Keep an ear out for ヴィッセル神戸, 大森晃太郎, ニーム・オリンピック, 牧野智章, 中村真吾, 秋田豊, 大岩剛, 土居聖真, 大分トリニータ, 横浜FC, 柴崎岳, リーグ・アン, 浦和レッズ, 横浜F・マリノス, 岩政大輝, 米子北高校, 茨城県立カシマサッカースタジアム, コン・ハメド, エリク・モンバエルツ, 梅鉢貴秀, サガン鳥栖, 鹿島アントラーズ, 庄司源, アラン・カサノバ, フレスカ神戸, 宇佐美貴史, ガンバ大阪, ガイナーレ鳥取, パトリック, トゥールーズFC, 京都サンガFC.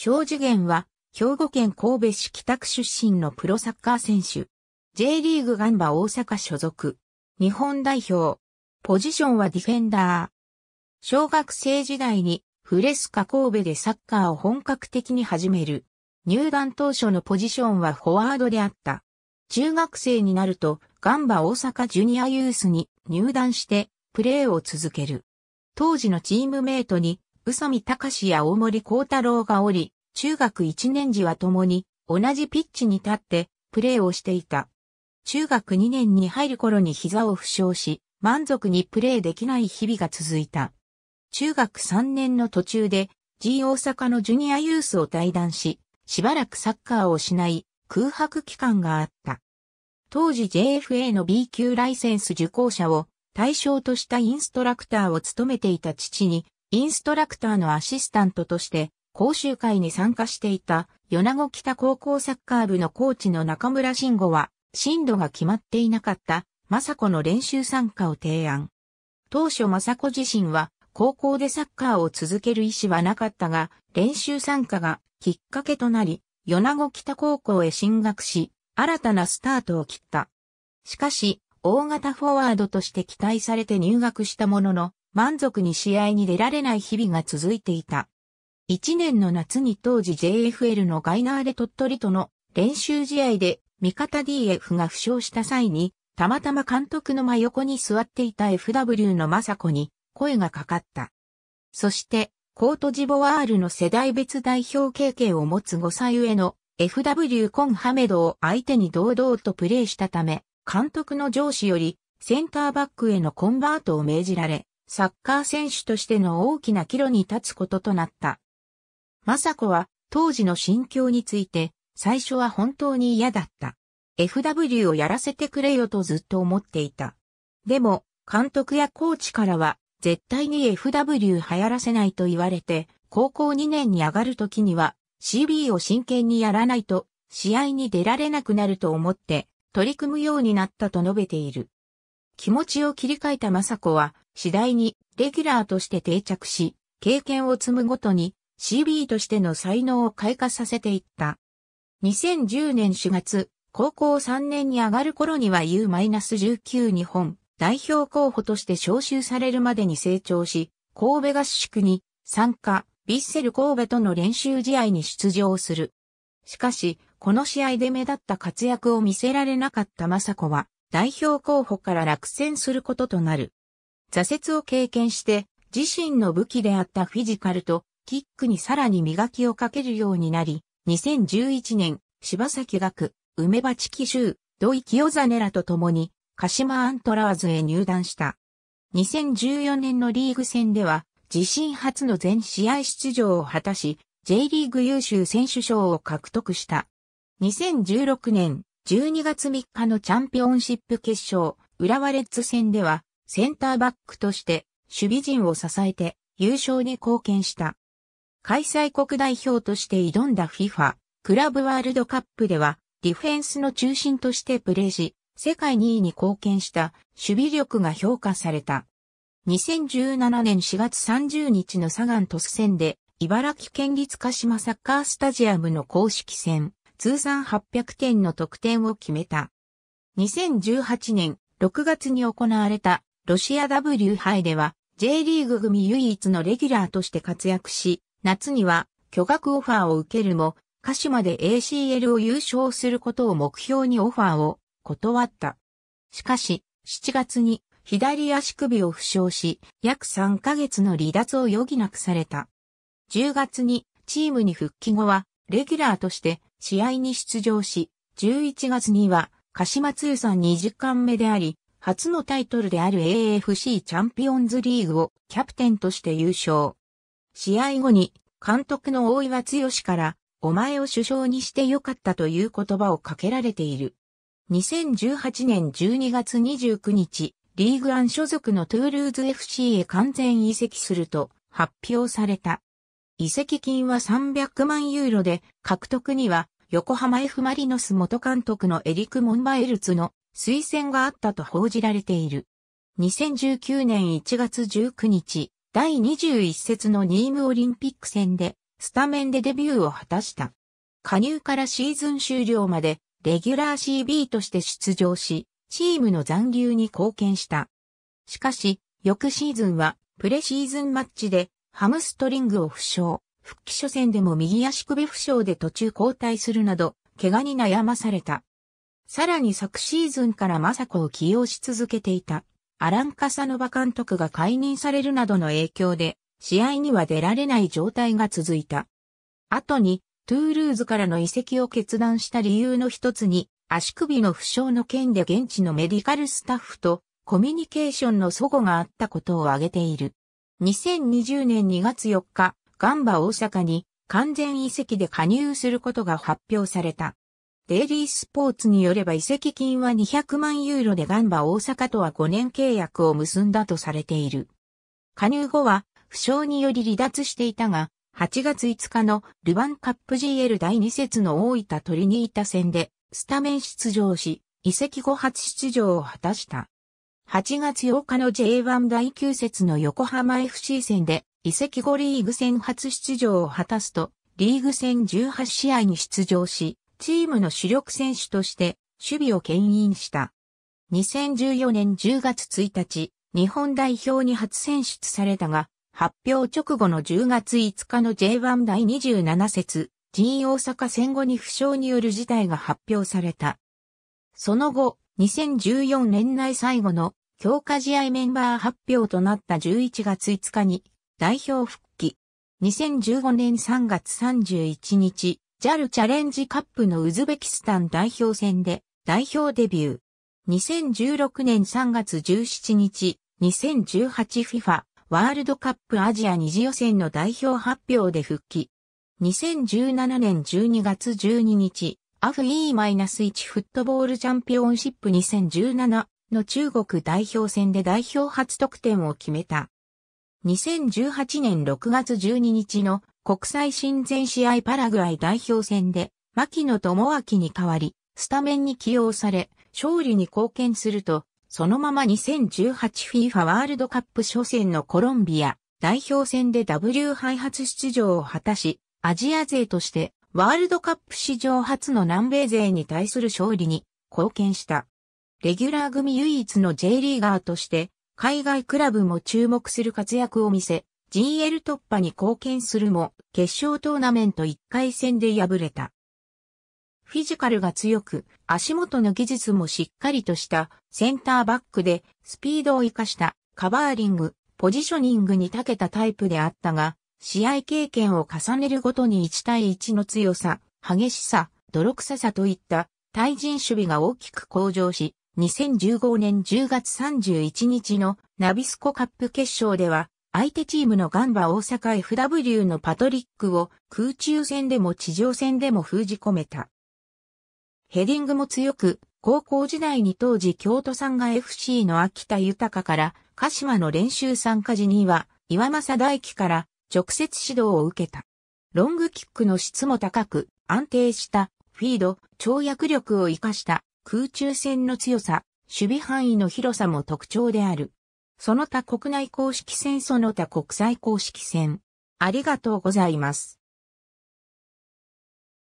庄司源は、兵庫県神戸市北区出身のプロサッカー選手。J リーグガンバ大阪所属。日本代表。ポジションはディフェンダー。小学生時代にフレスカ神戸でサッカーを本格的に始める。入団当初のポジションはフォワードであった。中学生になるとガンバ大阪ジュニアユースに入団してプレーを続ける。当時のチームメイトに宇佐美貴や大森幸太郎がおり、中学1年時は共に同じピッチに立ってプレーをしていた。中学2年に入る頃に膝を負傷し、満足にプレーできない日々が続いた。中学3年の途中で G 大阪のジュニアユースを退団し、しばらくサッカーをしない空白期間があった。当時 JFA の B 級ライセンス受講者を対象としたインストラクターを務めていた父に、インストラクターのアシスタントとして講習会に参加していた米子北高校サッカー部のコーチの中村慎吾は、進路が決まっていなかった雅子の練習参加を提案。当初雅子自身は高校でサッカーを続ける意思はなかったが、練習参加がきっかけとなり、米子北高校へ進学し、新たなスタートを切った。しかし、大型フォワードとして期待されて入学したものの、満足に試合に出られない日々が続いていた。一年の夏に当時 JFL のガイナーレ鳥取との練習試合で味方 DF が負傷した際に、たまたま監督の真横に座っていた FW の雅子に声がかかった。そして、コートジボワールの世代別代表経験を持つ5歳上の FW コンハメドを相手に堂々とプレーしたため、監督の上司よりセンターバックへのコンバートを命じられ、サッカー選手としての大きな岐路に立つこととなった。雅子は当時の心境について、最初は本当に嫌だった。FW をやらせてくれよとずっと思っていた。でも、監督やコーチからは、絶対に FW 流行らせないと言われて、高校2年に上がるときには、CB を真剣にやらないと、試合に出られなくなると思って、取り組むようになったと述べている。気持ちを切り替えた雅子は、次第にレギュラーとして定着し、経験を積むごとに、CB としての才能を開花させていった。2010年4月、高校3年に上がる頃には U-19 日本代表候補として招集されるまでに成長し、神戸合宿に参加、ヴィッセル神戸との練習試合に出場する。しかし、この試合で目立った活躍を見せられなかった雅子は、代表候補から落選することとなる。挫折を経験して、自身の武器であったフィジカルとキックにさらに磨きをかけるようになり、2011年、柴崎岳、梅葉地紀州、土井清実らと共に、鹿島アントラーズへ入団した。2014年のリーグ戦では、自身初の全試合出場を果たし、J リーグ優秀選手賞を獲得した。2016年12月3日のチャンピオンシップ決勝、浦和レッズ戦では、センターバックとして、守備陣を支えて、優勝に貢献した。開催国代表として挑んだ FIFA、クラブワールドカップでは、ディフェンスの中心としてプレーし、世界2位に貢献した守備力が評価された。2017年4月30日のサガン鳥栖戦で、茨城県立鹿島サッカースタジアムの公式戦、通算800点の得点を決めた。2018年6月に行われたロシア W 杯では、J リーグ組唯一のレギュラーとして活躍し、夏には巨額オファーを受けるも、鹿島で ACL を優勝することを目標にオファーを断った。しかし、7月に左足首を負傷し、約3ヶ月の離脱を余儀なくされた。10月にチームに復帰後は、レギュラーとして試合に出場し、11月には鹿島通算20冠目であり、初のタイトルである AFC チャンピオンズリーグをキャプテンとして優勝。試合後に監督の大岩剛から、お前を主将にしてよかったという言葉をかけられている。2018年12月29日、リーグワン所属のトゥールーズ FC へ完全移籍すると発表された。移籍金は300万ユーロで、獲得には横浜 F マリノス元監督のエリク・モンバエルツの推薦があったと報じられている。2019年1月19日、第21節のニームオリンピック戦で、スタメンでデビューを果たした。加入からシーズン終了までレギュラー CB として出場し、チームの残留に貢献した。しかし、翌シーズンはプレシーズンマッチでハムストリングを負傷、復帰初戦でも右足首負傷で途中交代するなど、怪我に悩まされた。さらに昨シーズンから雅子を起用し続けていた、アラン・カサノバ監督が解任されるなどの影響で、試合には出られない状態が続いた。後に、トゥールーズからの移籍を決断した理由の一つに、足首の負傷の件で現地のメディカルスタッフとコミュニケーションの齟齬があったことを挙げている。2020年2月4日、ガンバ大阪に完全移籍で加入することが発表された。デイリースポーツによれば移籍金は200万ユーロでガンバ大阪とは5年契約を結んだとされている。加入後は負傷により離脱していたが、8月5日のルヴァンカップ GL 第2節の大分トリニータ戦でスタメン出場し、移籍後初出場を果たした。8月8日の J1 第9節の横浜 FC 戦で移籍後リーグ戦初出場を果たすと、リーグ戦18試合に出場し、チームの主力選手として守備を牽引した。2014年10月1日、日本代表に初選出されたが、発表直後の10月5日の J1 第27節、G 大阪戦後に負傷による事態が発表された。その後、2014年内最後の強化試合メンバー発表となった11月5日に代表復帰。2015年3月31日、JAL チャレンジカップのウズベキスタン代表戦で代表デビュー。2016年3月17日、2018FIFA。ワールドカップアジア2次予選の代表発表で復帰。2017年12月12日、AFE-1 フットボールチャンピオンシップ2017の中国代表戦で代表初得点を決めた。2018年6月12日の国際親善試合パラグアイ代表戦で、牧野智章に代わり、スタメンに起用され、勝利に貢献すると、そのまま 2018FIFA ワールドカップ初戦のコロンビア代表戦で W 杯初出場を果たし、アジア勢としてワールドカップ史上初の南米勢に対する勝利に貢献した。レギュラー組唯一の J リーガーとして海外クラブも注目する活躍を見せ、GL 突破に貢献するも決勝トーナメント1回戦で敗れた。フィジカルが強く、足元の技術もしっかりとしたセンターバックでスピードを活かしたカバーリング、ポジショニングに長けたタイプであったが、試合経験を重ねるごとに1対1の強さ、激しさ、泥臭さといった対人守備が大きく向上し、2015年10月31日のナビスコカップ決勝では、相手チームのガンバ大阪 FW のパトリックを空中戦でも地上戦でも封じ込めた。ヘディングも強く、高校時代に当時京都サンガ FC の秋田豊から鹿島の練習参加時には岩政大輝から直接指導を受けた。ロングキックの質も高く、安定したフィード、跳躍力を活かした空中戦の強さ、守備範囲の広さも特徴である。その他国内公式戦その他国際公式戦。ありがとうございます。